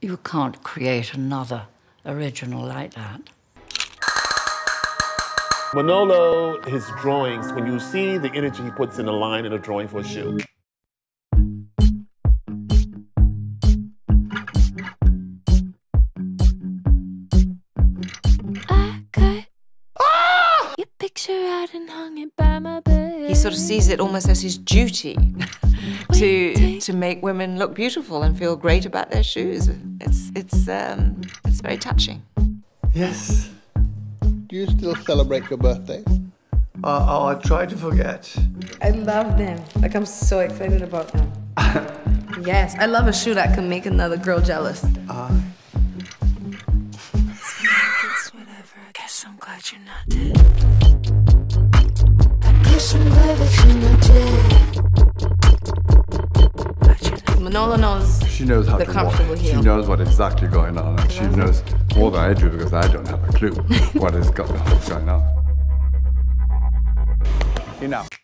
You can't create another original like that. Manolo, his drawings, when you see the energy he puts in a line in a drawing for a shoe. I cut your picture out and hung it by my bed. He sort of sees it almost as his duty to make women look beautiful and feel great about their shoes. It's very touching. Yes. Do you still celebrate your birthday? Oh, I try to forget. I love them. Like, I'm so excited about them. Yes, I love a shoe that can make another girl jealous. It's whatever. I guess I'm glad you're not dead. I guess I'm glad that you're not dead. Manolo knows. She knows how to walk. She knows what exactly going on, and she knows more than I do because I don't have a clue what is going on. Enough.